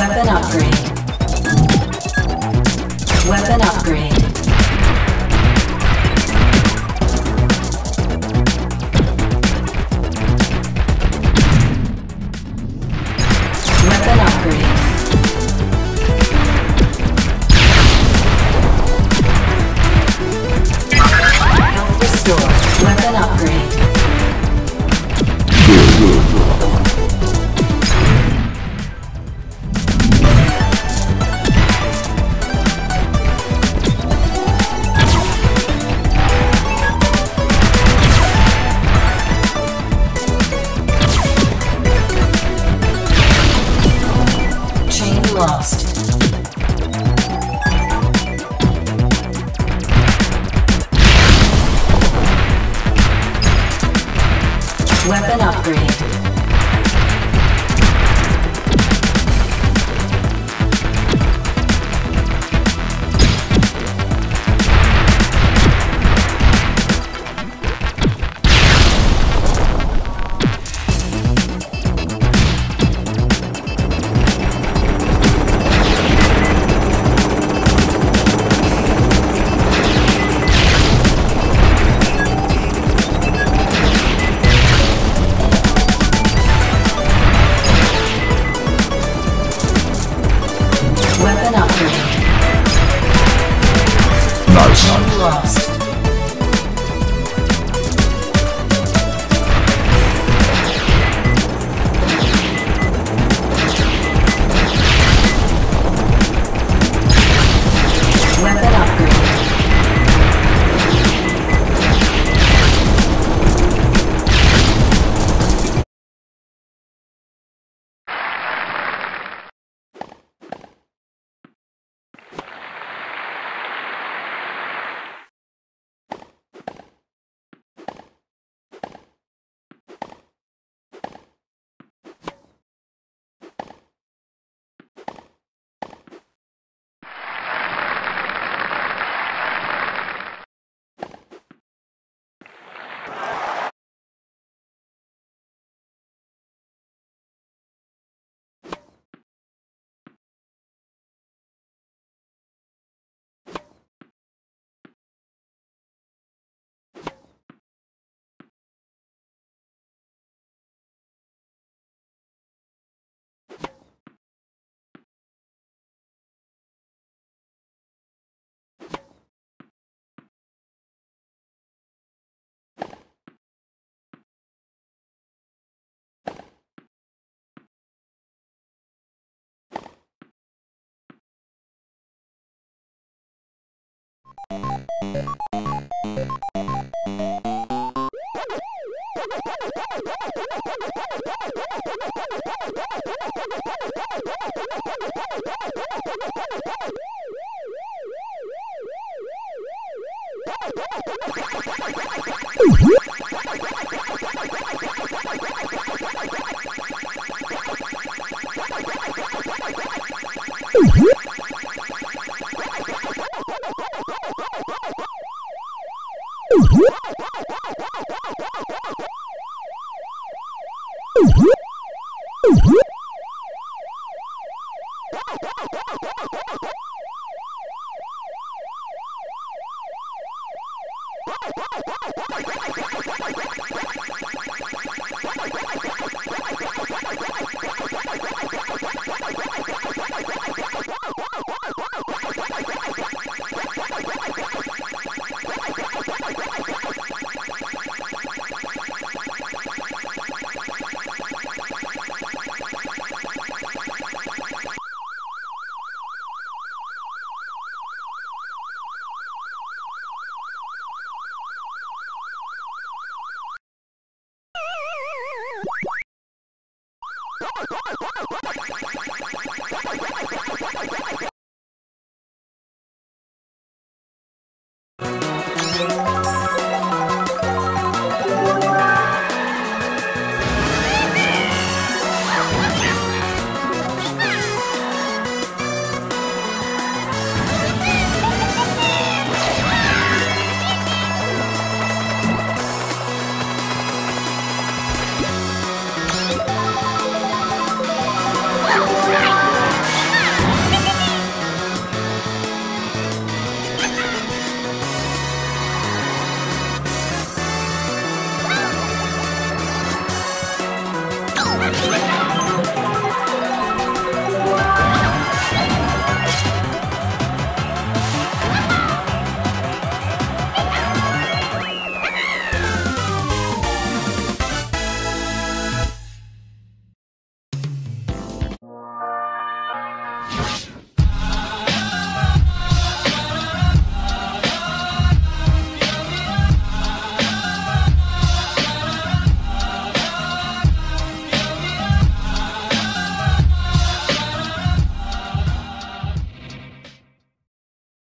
Weapon upgrade. Weapon upgrade. Weapon upgrade. Health restored. Weapon upgrade. Lost. Weapon upgrade. Lost. Weapon upgrade.